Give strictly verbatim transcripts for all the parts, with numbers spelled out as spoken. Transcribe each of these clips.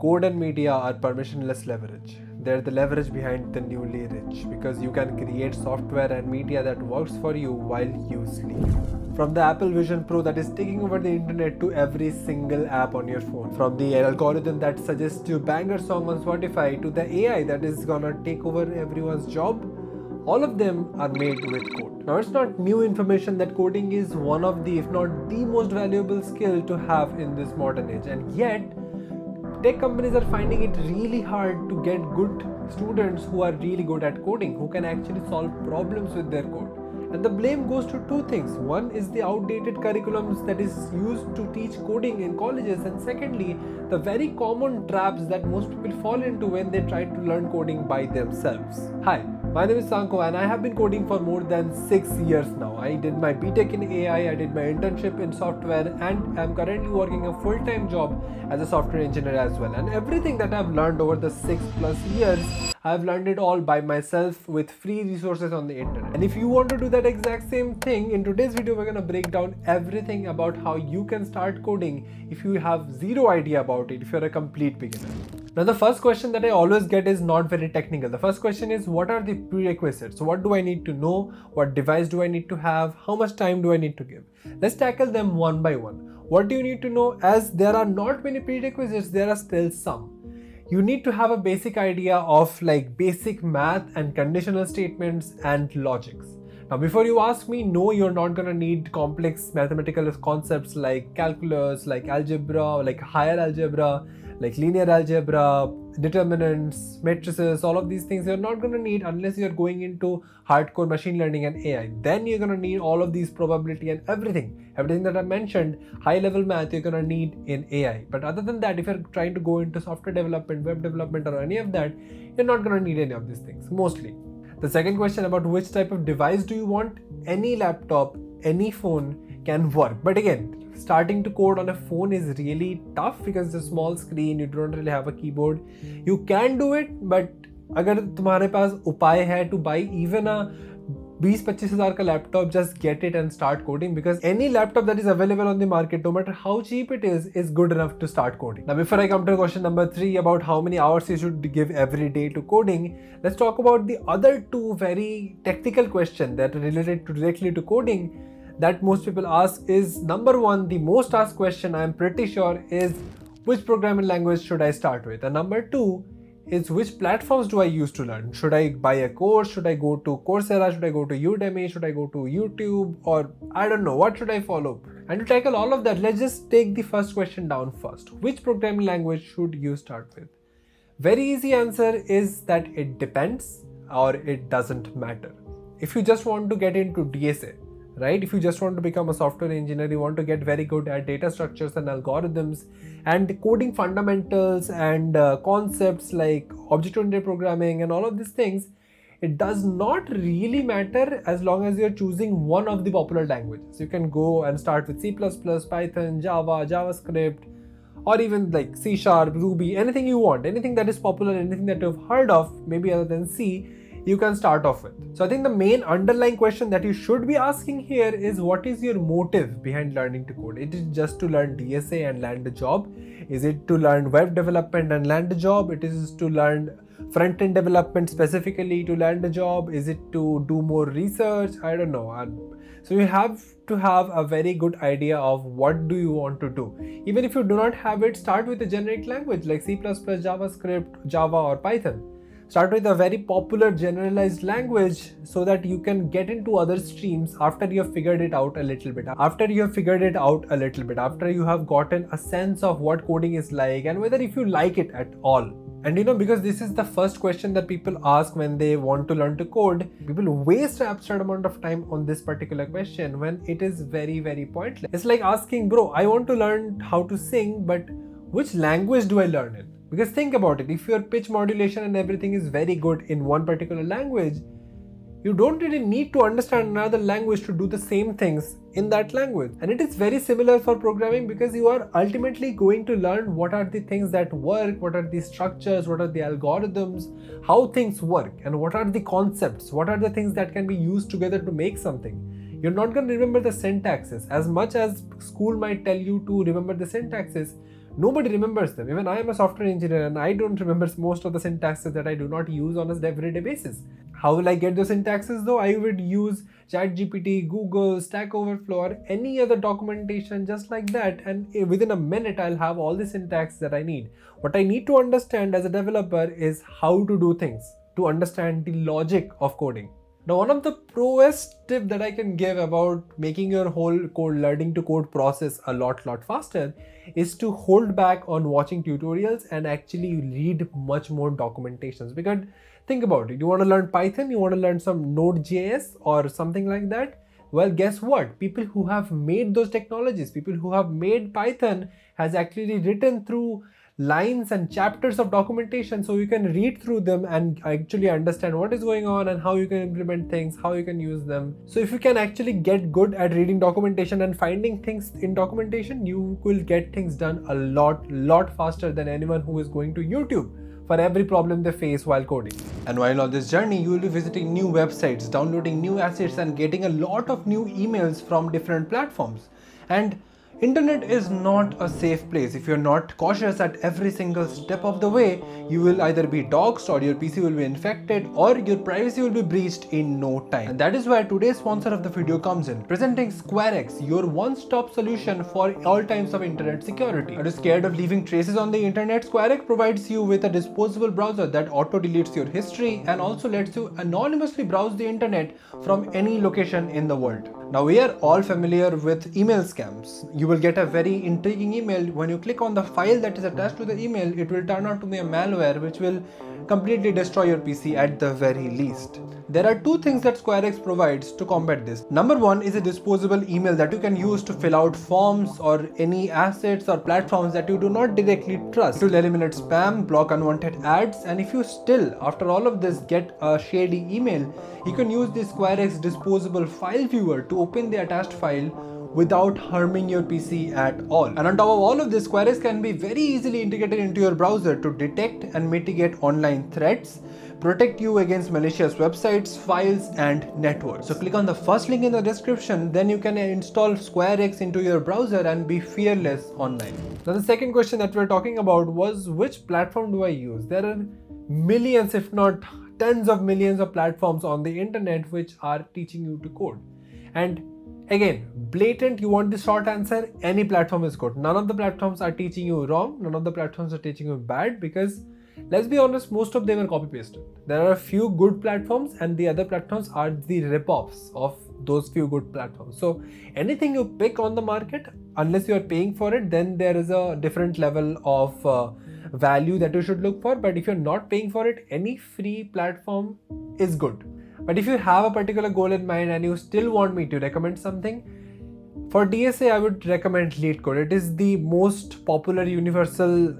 Code and media are permissionless leverage. They're the leverage behind the newly rich, because you can create software and media that works for you while you sleep. From the Apple Vision Pro that is taking over the internet to every single app on your phone. From the algorithm that suggests you banger song on Spotify to the A I that is gonna take over everyone's job, all of them are made with code. Now, it's not new information that coding is one of the, if not the most valuable skill to have in this modern age. And yet, tech companies are finding it really hard to get good students who are really good at coding, who can actually solve problems with their code. And the blame goes to two things. One is the outdated curriculums that is used to teach coding in colleges, and secondly, the very common traps that most people fall into when they try to learn coding by themselves. Hi, my name is Sanko and I have been coding for more than six years now. I did my B Tech in A I, I did my internship in software, and I'm currently working a full-time job as a software engineer as well. And everything that I've learned over the six plus years, I've learned it all by myself with free resources on the internet. And if you want to do that exact same thing, in today's video we're gonna break down everything about how you can start coding if you have zero idea about it, if you're a complete beginner. Now, the first question that I always get is not very technical. The first question is, what are the prerequisites? So what do I need to know? What device do I need to have? How much time do I need to give? Let's tackle them one by one. What do you need to know? As there are not many prerequisites, there are still some. You need to have a basic idea of like basic math and conditional statements and logics. Now, before you ask me, no, you're not gonna need complex mathematical concepts like calculus, like algebra, like higher algebra, like linear algebra, determinants, matrices, all of these things you're not gonna need unless you're going into hardcore machine learning and A I. Then you're gonna need all of these probability and everything. Everything that I mentioned, high level math, you're gonna need in A I. But other than that, if you're trying to go into software development, web development, or any of that, you're not gonna need any of these things, mostly. The second question about which type of device do you want? Any laptop, any phone can work. But again, starting to code on a phone is really tough because it's a small screen, you don't really have a keyboard. You can do it, but अगर तुम्हारे पास उपाय है to buy even a twenty to twenty-five thousand ka laptop, just get it and start coding, because any laptop that is available on the market, no matter how cheap it is, is good enough to start coding. Now, before I come to question number three about how many hours you should give every day to coding, let's talk about the other two very technical questions that are related directly to coding that most people ask. Is number one, the most asked question I'm pretty sure, is which programming language should I start with? And number two is which platforms do I use to learn? Should I buy a course? Should I go to Coursera? Should I go to Udemy? Should I go to YouTube? Or I don't know, what should I follow? And to tackle all of that, let's just take the first question down first. Which programming language should you start with? Very easy answer is that it depends, or it doesn't matter. If you just want to get into D S A, right? If you just want to become a software engineer, you want to get very good at data structures and algorithms and coding fundamentals and uh, concepts like object-oriented programming and all of these things, it does not really matter as long as you're choosing one of the popular languages. You can go and start with C plus plus, Python, Java, JavaScript, or even like C sharp, Ruby, anything you want, anything that is popular, anything that you've heard of, maybe other than C, you can start off with. So I think the main underlying question that you should be asking here is, what is your motive behind learning to code? It is just to learn D S A and land a job? Is it to learn web development and land a job? It is to learn front-end development specifically to land a job? Is it to do more research? I don't know. So you have to have a very good idea of what do you want to do. Even if you do not have it, start with a generic language like C plus plus, JavaScript, Java, or Python. Start with a very popular generalized language so that you can get into other streams after you have figured it out a little bit, after you have figured it out a little bit, after you have gotten a sense of what coding is like and whether if you like it at all. And you know, because this is the first question that people ask when they want to learn to code, people waste an absurd amount of time on this particular question when it is very, very pointless. It's like asking, bro, I want to learn how to sing, but which language do I learn in? Because think about it, if your pitch modulation and everything is very good in one particular language, you don't really need to understand another language to do the same things in that language. And it is very similar for programming, because you are ultimately going to learn what are the things that work, what are the structures, what are the algorithms, how things work, and what are the concepts, what are the things that can be used together to make something. You're not going to remember the syntaxes. As much as school might tell you to remember the syntaxes, nobody remembers them. Even I am a software engineer and I don't remember most of the syntaxes that I do not use on an everyday basis. How will I get those syntaxes though? I would use ChatGPT, Google, Stack Overflow, or any other documentation just like that, and within a minute I'll have all the syntax that I need. What I need to understand as a developer is how to do things, to understand the logic of coding. Now, one of the proest tip that I can give about making your whole code learning to code process a lot lot faster is to hold back on watching tutorials and actually read much more documentations. Because think about it, you want to learn Python, you want to learn some Node J S or something like that. Well, guess what? People who have made those technologies, people who have made Python has actually written through lines and chapters of documentation, so you can read through them and actually understand what is going on and how you can implement things, how you can use them. So if you can actually get good at reading documentation and finding things in documentation, you will get things done a lot lot faster than anyone who is going to YouTube for every problem they face while coding. And while on this journey, you will be visiting new websites, downloading new assets, and getting a lot of new emails from different platforms. And internet is not a safe place. If you're not cautious at every single step of the way, you will either be doxxed, or your P C will be infected, or your privacy will be breached in no time. And that is where today's sponsor of the video comes in, presenting SquareX, your one-stop solution for all types of internet security. Are you scared of leaving traces on the internet? SquareX provides you with a disposable browser that auto-deletes your history and also lets you anonymously browse the internet from any location in the world. Now, we are all familiar with email scams. You will get a very intriguing email. When you click on the file that is attached to the email, it will turn out to be a malware which will completely destroy your P C at the very least. There are two things that SquareX provides to combat this. Number one is a disposable email that you can use to fill out forms or any assets or platforms that you do not directly trust. It will eliminate spam, block unwanted ads, and if you still, after all of this, get a shady email, you can use the SquareX disposable file viewer to open the attached file without harming your P C at all. And on top of all of this, SquareX can be very easily integrated into your browser to detect and mitigate online threats, protect you against malicious websites, files, and networks. So click on the first link in the description, then you can install SquareX into your browser and be fearless online. Now, the second question that we're talking about was, which platform do I use? There are millions, if not tens of millions of platforms on the internet which are teaching you to code. And again, blatant, you want the short answer, any platform is good. None of the platforms are teaching you wrong, none of the platforms are teaching you bad, because let's be honest, most of them are copy-pasted. There are a few good platforms, and the other platforms are the rip-offs of those few good platforms. So anything you pick on the market, unless you are paying for it, then there is a different level of uh, value that you should look for. But if you're not paying for it, any free platform is good. But if you have a particular goal in mind and you still want me to recommend something, for D S A, I would recommend LeetCode. It is the most popular universal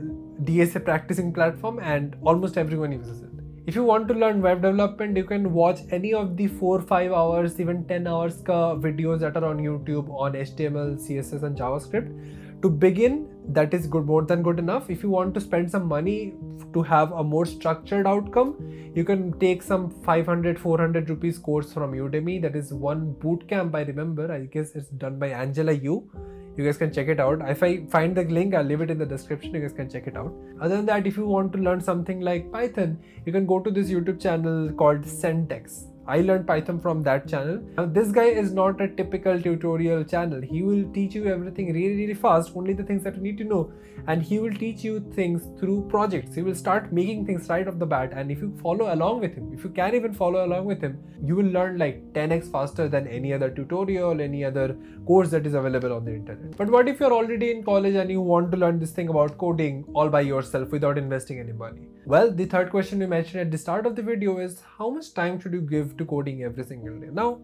D S A practicing platform and almost everyone uses it. If you want to learn web development, you can watch any of the four, five hours, even ten hours videos that are on YouTube on H T M L, C S S, and JavaScript. To begin, that is good, more than good enough. If you want to spend some money to have a more structured outcome, you can take some five hundred, four hundred rupees course from Udemy. That is one bootcamp, I remember. I guess it's done by Angela Yu. You guys can check it out. If I find the link, I'll leave it in the description. You guys can check it out. Other than that, if you want to learn something like Python, you can go to this YouTube channel called Sentdex. I learned Python from that channel. Now, this guy is not a typical tutorial channel. He will teach you everything really, really fast, only the things that you need to know. And he will teach you things through projects. He will start making things right off the bat. And if you follow along with him, if you can even follow along with him, you will learn like ten X faster than any other tutorial, any other course that is available on the internet. But what if you're already in college and you want to learn this thing about coding all by yourself without investing any money? Well, the third question we mentioned at the start of the video is, how much time should you give to coding every single day? Now,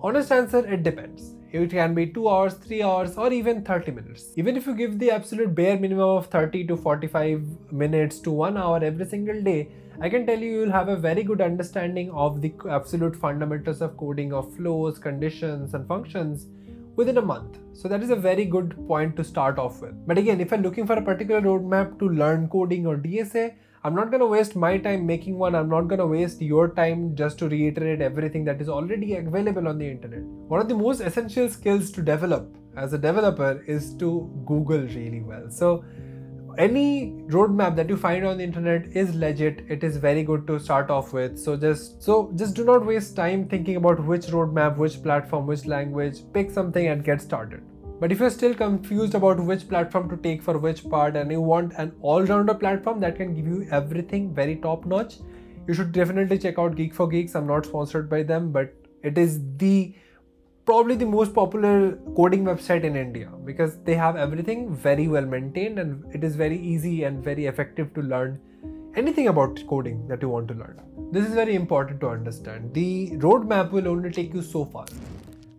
honest answer, it depends. It can be two hours, three hours, or even thirty minutes. Even if you give the absolute bare minimum of thirty to forty-five minutes to one hour every single day, I can tell you, you'll have a very good understanding of the absolute fundamentals of coding, of flows, conditions, and functions within a month. So that is a very good point to start off with. But again, if you're looking for a particular roadmap to learn coding or D S A, I'm not going to waste my time making one. I'm not going to waste your time just to reiterate everything that is already available on the internet. One of the most essential skills to develop as a developer is to Google really well. So any roadmap that you find on the internet is legit. It is very good to start off with. So just so just do not waste time thinking about which roadmap, which platform, which language. Pick something and get started. But if you're still confused about which platform to take for which part and you want an all-rounder platform that can give you everything very top-notch, you should definitely check out Geek for Geeks. I'm not sponsored by them, but it is the probably the most popular coding website in India because they have everything very well maintained and it is very easy and very effective to learn anything about coding that you want to learn. This is very important to understand. The roadmap will only take you so far.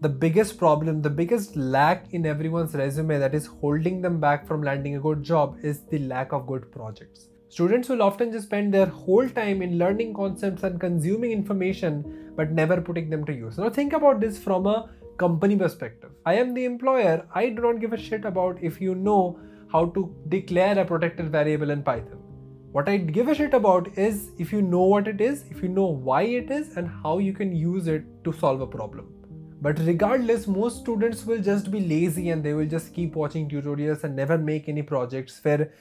The biggest problem, the biggest lack in everyone's resume that is holding them back from landing a good job is the lack of good projects. Students will often just spend their whole time in learning concepts and consuming information but never putting them to use. Now think about this from a company perspective. I am the employer. I do not give a shit about if you know how to declare a protected variable in Python. What I give a shit about is if you know what it is, if you know why it is and how you can use it to solve a problem. But regardless, most students will just be lazy and they will just keep watching tutorials and never make any projects. Where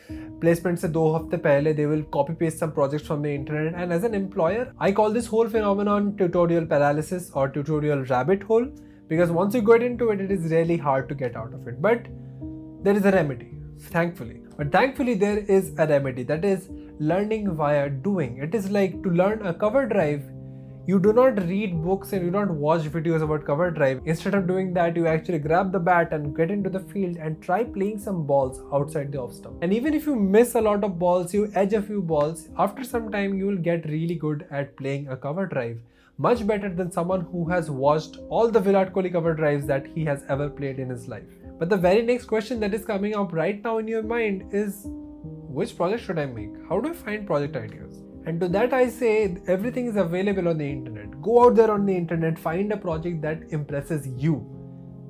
placement se do hafte pehle they will copy paste some projects from the internet. And as an employer, I call this whole phenomenon tutorial paralysis or tutorial rabbit hole, because once you get into it, it is really hard to get out of it. But there is a remedy, thankfully. But thankfully, there is a remedy, that is learning via doing. It is like to learn a cover drive. You do not read books and you don't watch videos about cover drive. Instead of doing that, you actually grab the bat and get into the field and try playing some balls outside the off stump. And even if you miss a lot of balls, you edge a few balls, after some time you will get really good at playing a cover drive. Much better than someone who has watched all the Virat Kohli cover drives that he has ever played in his life. But the very next question that is coming up right now in your mind is, which project should I make? How do I find project ideas? And to that I say, everything is available on the internet. Go out there on the internet, find a project that impresses you.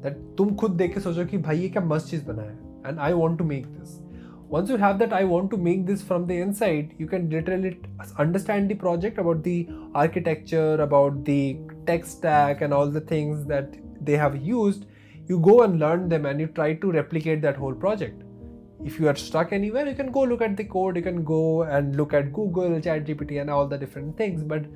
That tum khud dekh ke socho ki bhai ye kya mast cheez bana hai, and I want to make this. Once you have that I want to make this from the inside, you can literally understand the project, about the architecture, about the tech stack and all the things that they have used. You go and learn them and you try to replicate that whole project. If you are stuck anywhere, you can go look at the code, you can go and look at Google, ChatGPT and all the different things. But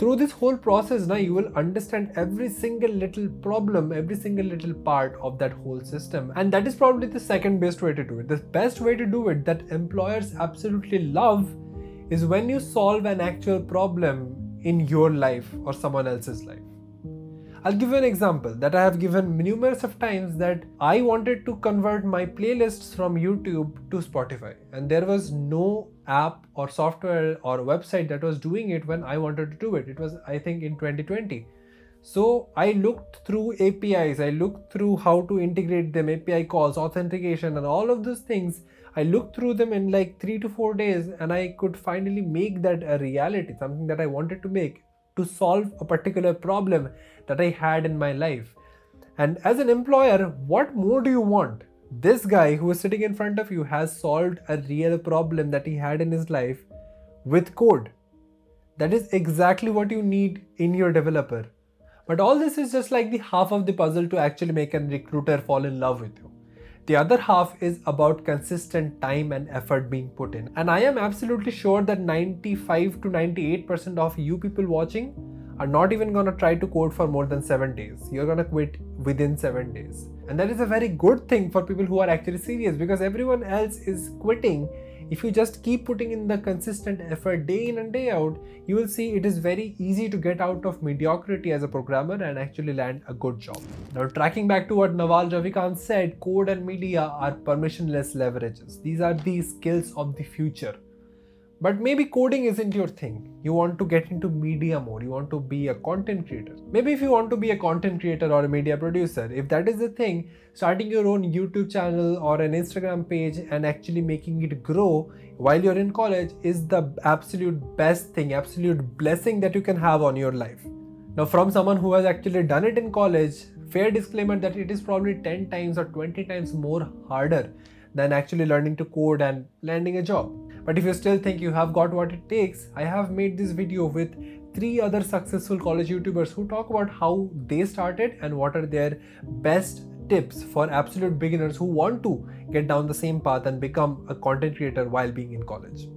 through this whole process, now you will understand every single little problem, every single little part of that whole system. And that is probably the second best way to do it. The best way to do it that employers absolutely love is when you solve an actual problem in your life or someone else's life. I'll give you an example that I have given numerous of times, that I wanted to convert my playlists from YouTube to Spotify, and there was no app or software or website that was doing it when I wanted to do it. It was, I think, in twenty twenty. So I looked through A P Is, I looked through how to integrate them, A P I calls, authentication and all of those things. I looked through them in like three to four days and I could finally make that a reality, something that I wanted to make, to solve a particular problem that I had in my life. And as an employer, what more do you want? This guy who is sitting in front of you has solved a real problem that he had in his life with code. That is exactly what you need in your developer. But all this is just like the half of the puzzle to actually make a recruiter fall in love with you. The other half is about consistent time and effort being put in. And I am absolutely sure that ninety-five to ninety-eight percent of you people watching are not even gonna try to code for more than seven days. You're gonna quit within seven days. And that is a very good thing for people who are actually serious, because everyone else is quitting. If you just keep putting in the consistent effort day in and day out, you will see it is very easy to get out of mediocrity as a programmer and actually land a good job. Now, tracking back to what Naval Ravikant said, code and media are permissionless leverages. These are the skills of the future. But maybe coding isn't your thing. You want to get into media more. You want to be a content creator. Maybe if you want to be a content creator or a media producer, if that is the thing, starting your own YouTube channel or an Instagram page and actually making it grow while you're in college is the absolute best thing, absolute blessing that you can have on your life. Now, from someone who has actually done it in college, fair disclaimer that it is probably ten times or twenty times more harder than actually learning to code and landing a job. But if you still think you have got what it takes, I have made this video with three other successful college YouTubers who talk about how they started and what are their best tips for absolute beginners who want to get down the same path and become a content creator while being in college.